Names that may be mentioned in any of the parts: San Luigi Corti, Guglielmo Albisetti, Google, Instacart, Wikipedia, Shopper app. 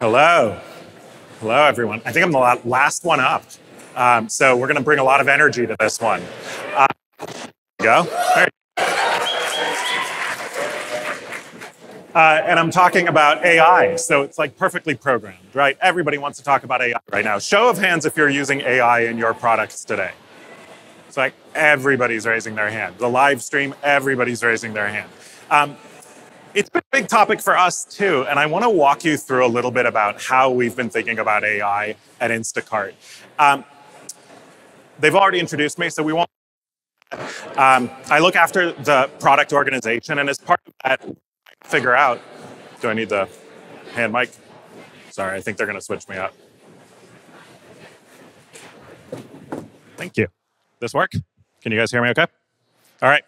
Hello, everyone. I think I'm the last one up. So we're going to bring a lot of energy to this one. Go. Right. And I'm talking about AI. So it's like perfectly programmed, right? Everybody wants to talk about AI right now. Show of hands if you're using AI in your products today. It's like everybody's raising their hand. The live stream, everybody's raising their hand. It's been a big topic for us too, and I want to walk you through a little bit about how we've been thinking about AI at Instacart. They've already introduced me, so we won't. I look after the product organization, and as part of that, I figure out, do I need the hand mic? Sorry, I think they're going to switch me up. Thank you. This work? Can you guys hear me okay? All right.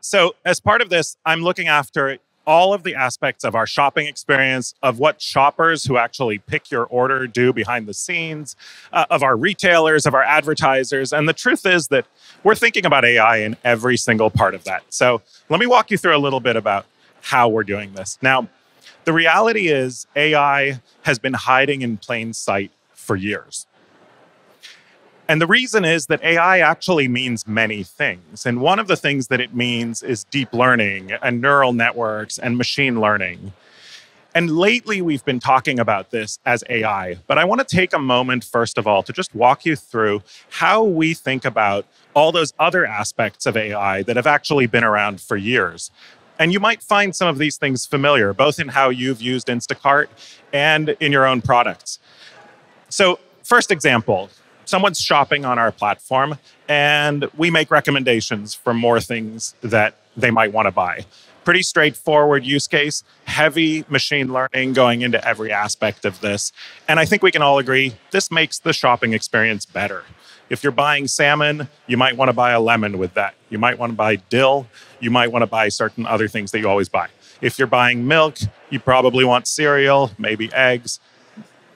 So as part of this, I'm looking after all of the aspects of our shopping experience, of what shoppers who actually pick your order do behind the scenes, of our retailers, of our advertisers. And the truth is that we're thinking about AI in every single part of that. So let me walk you through a little bit about how we're doing this. Now, the reality is AI has been hiding in plain sight for years. And the reason is that AI actually means many things. And one of the things that it means is deep learning and neural networks and machine learning. And lately, we've been talking about this as AI. But I want to take a moment, first of all, to just walk you through how we think about all those other aspects of AI that have actually been around for years. And you might find some of these things familiar, both in how you've used Instacart and in your own products. So first example. Someone's shopping on our platform, and we make recommendations for more things that they might want to buy. Pretty straightforward use case, heavy machine learning going into every aspect of this. And I think we can all agree, this makes the shopping experience better. If you're buying salmon, you might want to buy a lemon with that. You might want to buy dill. You might want to buy certain other things that you always buy. If you're buying milk, you probably want cereal, maybe eggs.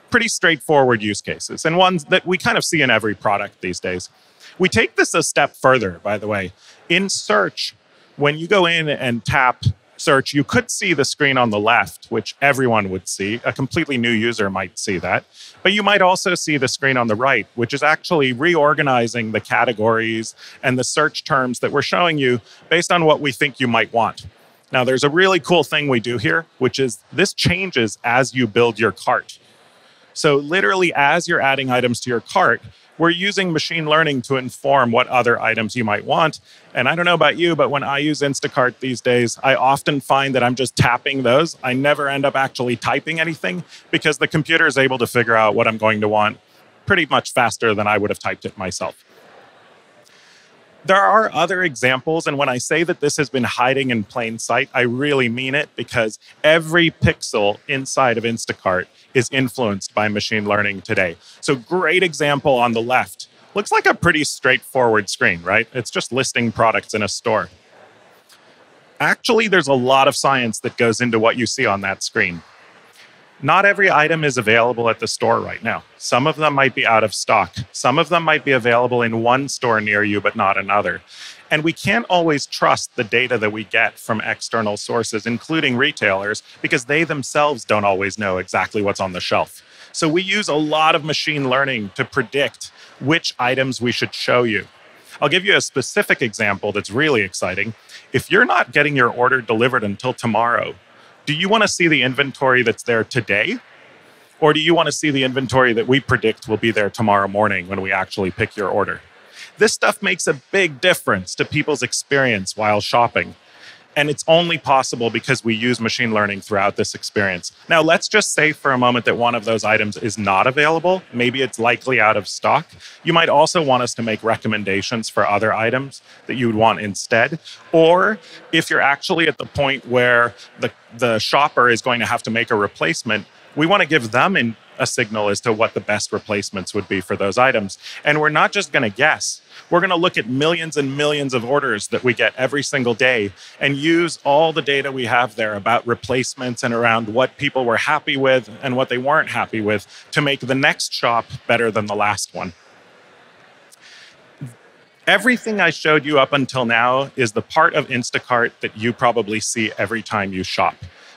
Pretty straightforward use cases, and ones that we kind of see in every product these days. We take this a step further, by the way. In search, when you go in and tap search, you could see the screen on the left, which everyone would see. A completely new user might see that. But you might also see the screen on the right, which is actually reorganizing the categories and the search terms that we're showing you based on what we think you might want. Now, there's a really cool thing we do here, which is this changes as you build your cart. So literally, as you're adding items to your cart, we're using machine learning to inform what other items you might want. And I don't know about you, but when I use Instacart these days, I often find that I'm just tapping those. I never end up actually typing anything because the computer is able to figure out what I'm going to want pretty much faster than I would have typed it myself. There are other examples, and when I say that this has been hiding in plain sight, I really mean it, because every pixel inside of Instacart is influenced by machine learning today. So great example on the left. Looks like a pretty straightforward screen, right? It's just listing products in a store. Actually, there's a lot of science that goes into what you see on that screen. Not every item is available at the store right now. Some of them might be out of stock. Some of them might be available in one store near you, but not another. And we can't always trust the data that we get from external sources, including retailers, because they themselves don't always know exactly what's on the shelf. So we use a lot of machine learning to predict which items we should show you. I'll give you a specific example that's really exciting. If you're not getting your order delivered until tomorrow, do you want to see the inventory that's there today? Or do you want to see the inventory that we predict will be there tomorrow morning when we actually pick your order? This stuff makes a big difference to people's experience while shopping. And it's only possible because we use machine learning throughout this experience. Now, let's just say for a moment that one of those items is not available. Maybe it's likely out of stock. You might also want us to make recommendations for other items that you would want instead. Or if you're actually at the point where the shopper is going to have to make a replacement, we want to give them a signal as to what the best replacements would be for those items. And we're not just going to guess. We're going to look at millions and millions of orders that we get every single day and use all the data we have there about replacements and around what people were happy with and what they weren't happy with to make the next shop better than the last one. Everything I showed you up until now is the part of Instacart that you probably see every time you shop.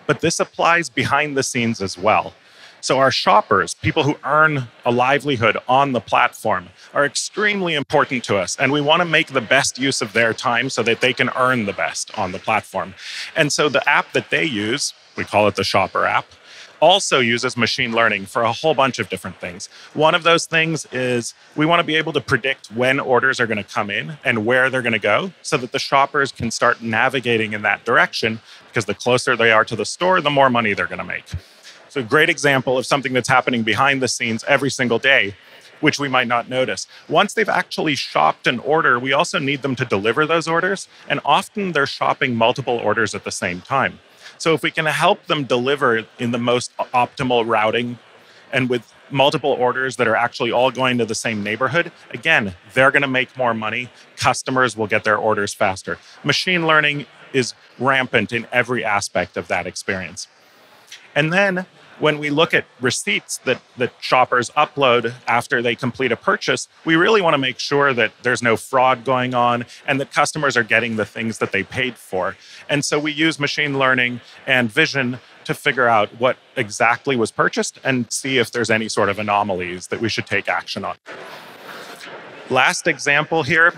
But this applies behind the scenes as well. So our shoppers, people who earn a livelihood on the platform, are extremely important to us. And we want to make the best use of their time so that they can earn the best on the platform. And so the app that they use, we call it the Shopper app, also uses machine learning for a whole bunch of different things. One of those things is we want to be able to predict when orders are going to come in and where they're going to go so that the shoppers can start navigating in that direction, because the closer they are to the store, the more money they're going to make. So a great example of something that's happening behind the scenes every single day, which we might not notice. Once they've actually shopped an order, we also need them to deliver those orders. And often they're shopping multiple orders at the same time. So if we can help them deliver in the most optimal routing and with multiple orders that are actually all going to the same neighborhood, again, they're going to make more money. Customers will get their orders faster. Machine learning is rampant in every aspect of that experience. And then when we look at receipts that the shoppers upload after they complete a purchase, we really want to make sure that there's no fraud going on and that customers are getting the things that they paid for. And so we use machine learning and vision to figure out what exactly was purchased and see if there's any sort of anomalies that we should take action on. Last example here,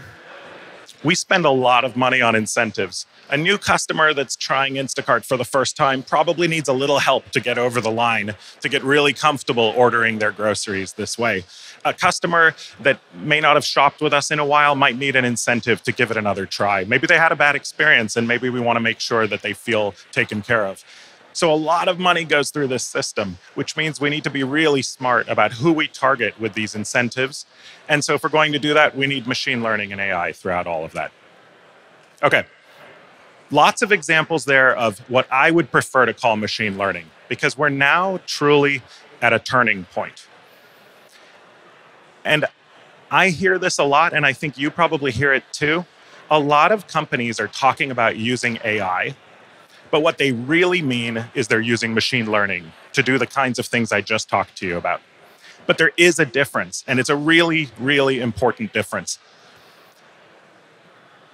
we spend a lot of money on incentives. A new customer that's trying Instacart for the first time probably needs a little help to get over the line, to get really comfortable ordering their groceries this way. A customer that may not have shopped with us in a while might need an incentive to give it another try. Maybe they had a bad experience, and maybe we want to make sure that they feel taken care of. So a lot of money goes through this system, which means we need to be really smart about who we target with these incentives. And so if we're going to do that, we need machine learning and AI throughout all of that. Okay. Lots of examples there of what I would prefer to call machine learning, because we're now truly at a turning point. And I hear this a lot, and I think you probably hear it too. A lot of companies are talking about using AI, but what they really mean is they're using machine learning to do the kinds of things I just talked to you about. But there is a difference, and it's a really, really important difference.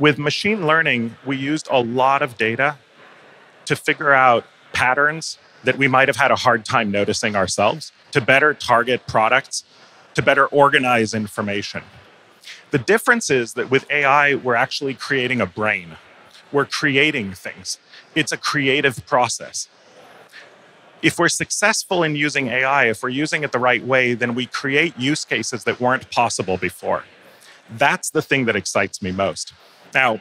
With machine learning, we used a lot of data to figure out patterns that we might have had a hard time noticing ourselves, to better target products, to better organize information. The difference is that with AI, we're actually creating a brain. We're creating things. It's a creative process. If we're successful in using AI, if we're using it the right way, then we create use cases that weren't possible before. That's the thing that excites me most. Now,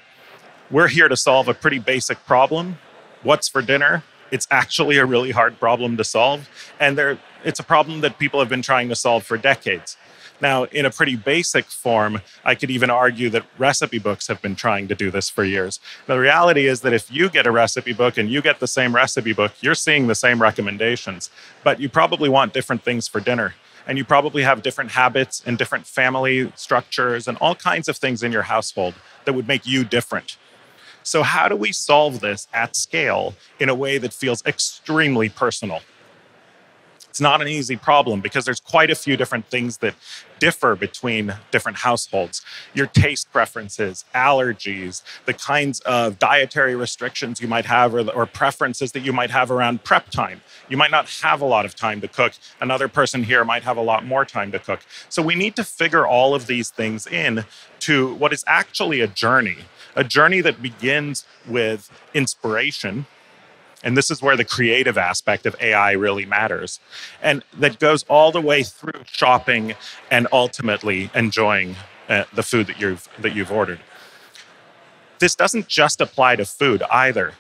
we're here to solve a pretty basic problem. What's for dinner? It's actually a really hard problem to solve. And it's a problem that people have been trying to solve for decades. Now, in a pretty basic form, I could even argue that recipe books have been trying to do this for years. The reality is that if you get a recipe book and you get the same recipe book, you're seeing the same recommendations. But you probably want different things for dinner. And you probably have different habits and different family structures and all kinds of things in your household that would make you different. So how do we solve this at scale in a way that feels extremely personal? It's not an easy problem because there's quite a few different things that differ between different households. Your taste preferences, allergies, the kinds of dietary restrictions you might have or preferences that you might have around prep time. You might not have a lot of time to cook. Another person here might have a lot more time to cook. So we need to figure all of these things in to what is actually a journey that begins with inspiration. And this is where the creative aspect of AI really matters. And that goes all the way through shopping and ultimately enjoying the food that you've ordered. This doesn't just apply to food either.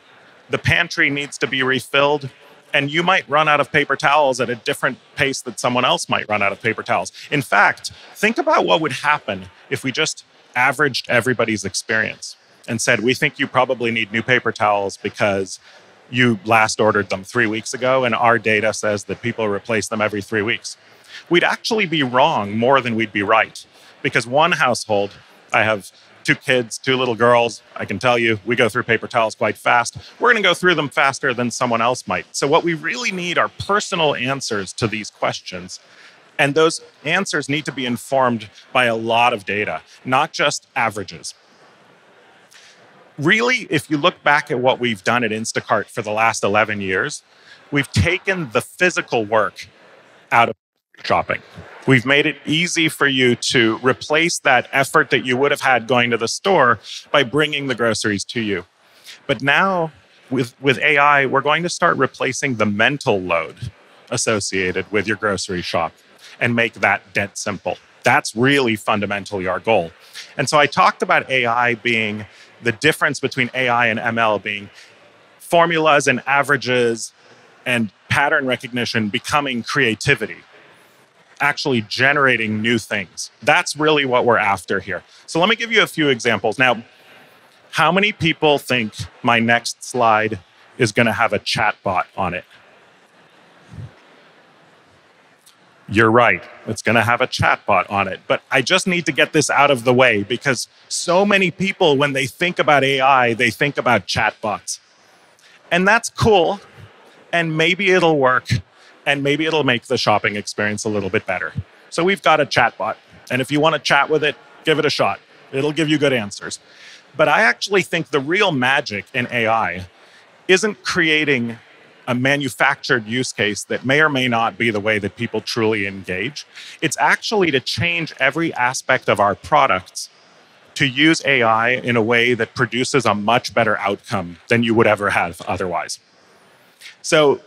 The pantry needs to be refilled, and you might run out of paper towels at a different pace that someone else might run out of paper towels. In fact, think about what would happen if we just averaged everybody's experience and said, we think you probably need new paper towels because you last ordered them 3 weeks ago, and our data says that people replace them every 3 weeks. We'd actually be wrong more than we'd be right. Because one household, I have 2 kids, 2 little girls, I can tell you, we go through paper towels quite fast. We're going to go through them faster than someone else might. So what we really need are personal answers to these questions. And those answers need to be informed by a lot of data, not just averages. Really, if you look back at what we've done at Instacart for the last 11 years, we've taken the physical work out of shopping. We've made it easy for you to replace that effort that you would have had going to the store by bringing the groceries to you. But now with AI, we're going to start replacing the mental load associated with your grocery shop and make that dead simple. That's really fundamentally our goal. And so I talked about AI being the difference between AI and ML being formulas and averages and pattern recognition becoming creativity, actually generating new things. That's really what we're after here. So let me give you a few examples. Now, how many people think my next slide is going to have a chatbot on it? You're right. It's going to have a chatbot on it. But I just need to get this out of the way because so many people, when they think about AI, they think about chatbots. And that's cool. And maybe it'll work. And maybe it'll make the shopping experience a little bit better. So we've got a chatbot. And if you want to chat with it, give it a shot. It'll give you good answers. But I actually think the real magic in AI isn't creating a manufactured use case that may or may not be the way that people truly engage. It's actually to change every aspect of our products to use AI in a way that produces a much better outcome than you would ever have otherwise. So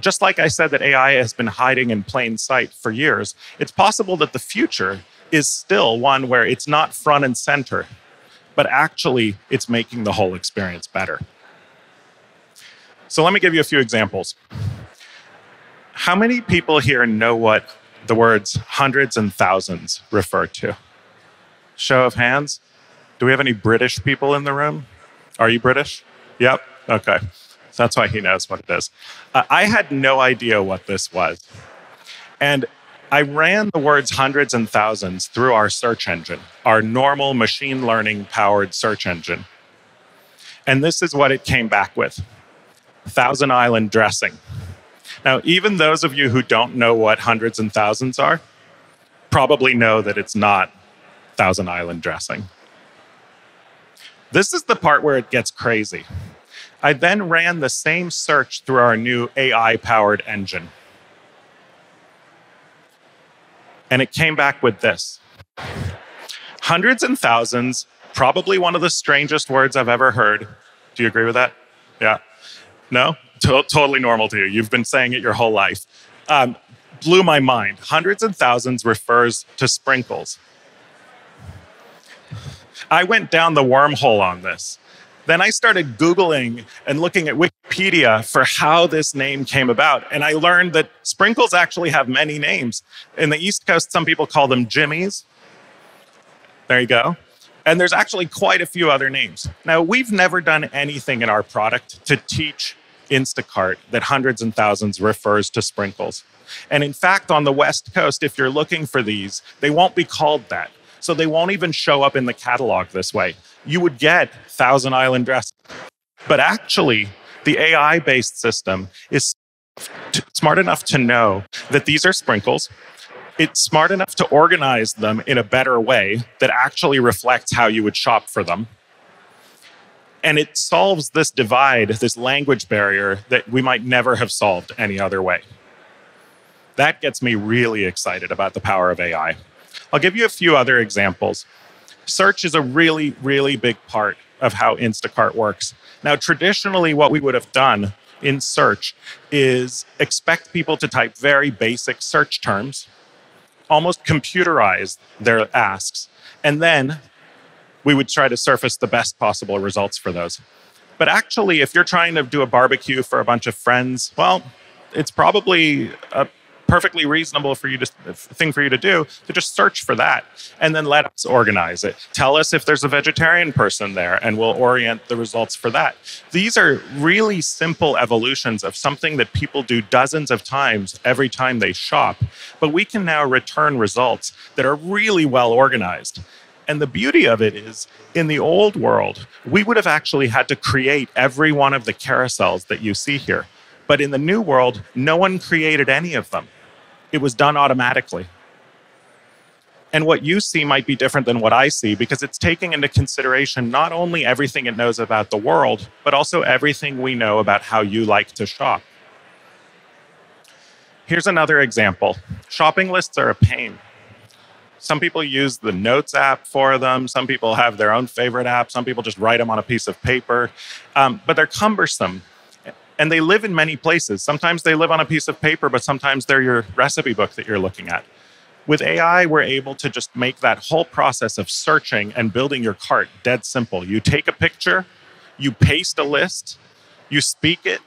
just like I said that AI has been hiding in plain sight for years, it's possible that the future is still one where it's not front and center, but actually it's making the whole experience better. So let me give you a few examples. How many people here know what the words hundreds and thousands refer to? Show of hands. Do we have any British people in the room? Are you British? Yep. Okay. So that's why he knows what it is. I had no idea what this was. And I ran the words hundreds and thousands through our search engine, our normal machine learning powered search engine. And this is what it came back with. Thousand Island dressing. Now, even those of you who don't know what hundreds and thousands are probably know that it's not Thousand Island dressing. This is the part where it gets crazy. I then ran the same search through our new AI-powered engine. And it came back with this. Hundreds and thousands, probably one of the strangest words I've ever heard. Do you agree with that? Yeah. No? Totally normal to you. You've been saying it your whole life. Blew my mind. Hundreds and thousands refers to sprinkles. I went down the wormhole on this. Then I started Googling and looking at Wikipedia for how this name came about. And I learned that sprinkles actually have many names. In the East Coast, some people call them jimmies. There you go. And there's actually quite a few other names. Now, we've never done anything in our product to teach Instacart that hundreds and thousands refers to sprinkles. And in fact, on the West Coast, if you're looking for these, they won't be called that. So they won't even show up in the catalog this way. You would get Thousand Island dressing. But actually, the AI-based system is smart enough to know that these are sprinkles. It's smart enough to organize them in a better way that actually reflects how you would shop for them. And it solves this divide, this language barrier that we might never have solved any other way. That gets me really excited about the power of AI. I'll give you a few other examples. Search is a really, really big part of how Instacart works. Now, traditionally, what we would have done in search is expect people to type very basic search terms, almost computerize their asks, and then we would try to surface the best possible results for those. But actually, if you're trying to do a barbecue for a bunch of friends, well, it's probably a perfectly reasonable thing for you to do to just search for that and then let us organize it. Tell us if there's a vegetarian person there and we'll orient the results for that. These are really simple evolutions of something that people do dozens of times every time they shop, but we can now return results that are really well organized. And the beauty of it is, in the old world, we would have actually had to create every one of the carousels that you see here. But in the new world, no one created any of them. It was done automatically. And what you see might be different than what I see because it's taking into consideration not only everything it knows about the world, but also everything we know about how you like to shop. Here's another example. Shopping lists are a pain. Some people use the Notes app for them. Some people have their own favorite app. Some people just write them on a piece of paper. But they're cumbersome. And they live in many places. Sometimes they live on a piece of paper, but sometimes they're your recipe book that you're looking at. With AI, we're able to just make that whole process of searching and building your cart dead simple. You take a picture, you paste a list, you speak it,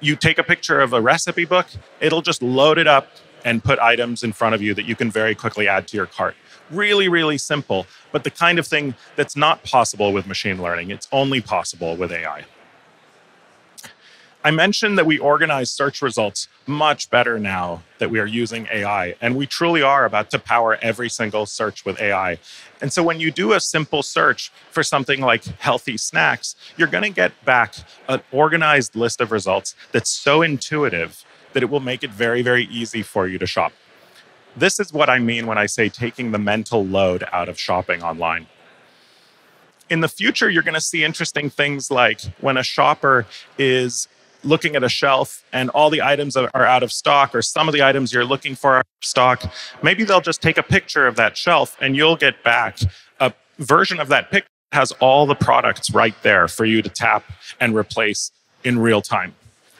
you take a picture of a recipe book, it'll just load it up and put items in front of you that you can very quickly add to your cart. Really, really simple, but the kind of thing that's not possible with machine learning. It's only possible with AI. I mentioned that we organize search results much better now that we are using AI, and we truly are about to power every single search with AI. And so when you do a simple search for something like healthy snacks, you're going to get back an organized list of results that's so intuitive that it will make it very, very easy for you to shop. This is what I mean when I say taking the mental load out of shopping online. In the future, you're going to see interesting things like when a shopper is looking at a shelf and all the items are out of stock, or some of the items you're looking for are out of stock, maybe they'll just take a picture of that shelf and you'll get back a version of that picture that has all the products right there for you to tap and replace in real time.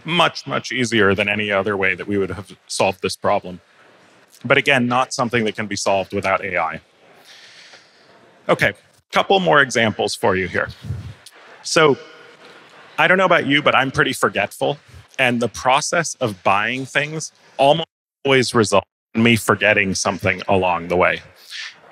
Much, much easier than any other way that we would have solved this problem. But again, not something that can be solved without AI. Okay, couple more examples for you here. So, I don't know about you, but I'm pretty forgetful. And the process of buying things almost always results in me forgetting something along the way.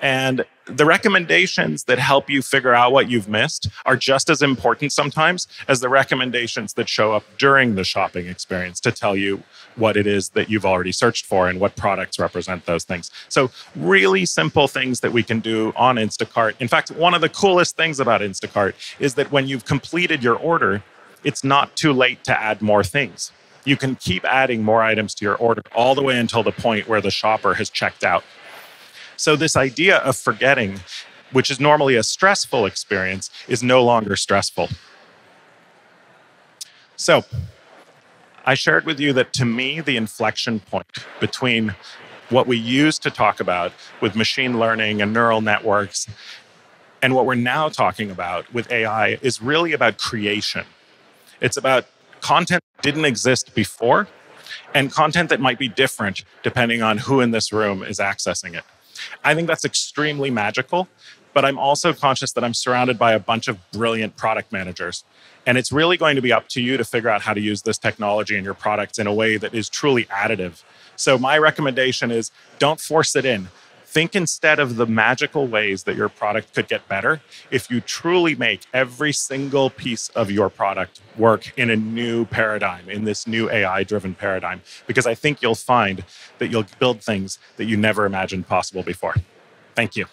And the recommendations that help you figure out what you've missed are just as important sometimes as the recommendations that show up during the shopping experience to tell you what it is that you've already searched for and what products represent those things. So really simple things that we can do on Instacart. In fact, one of the coolest things about Instacart is that when you've completed your order, it's not too late to add more things. You can keep adding more items to your order all the way until the point where the shopper has checked out. So this idea of forgetting, which is normally a stressful experience, is no longer stressful. So I shared with you that, to me, the inflection point between what we used to talk about with machine learning and neural networks and what we're now talking about with AI is really about creation. It's about content that didn't exist before and content that might be different depending on who in this room is accessing it. I think that's extremely magical, but I'm also conscious that I'm surrounded by a bunch of brilliant product managers. And it's really going to be up to you to figure out how to use this technology in your products in a way that is truly additive. So my recommendation is don't force it in. Think instead of the magical ways that your product could get better if you truly make every single piece of your product work in a new paradigm, in this new AI-driven paradigm, because I think you'll find that you'll build things that you never imagined possible before. Thank you.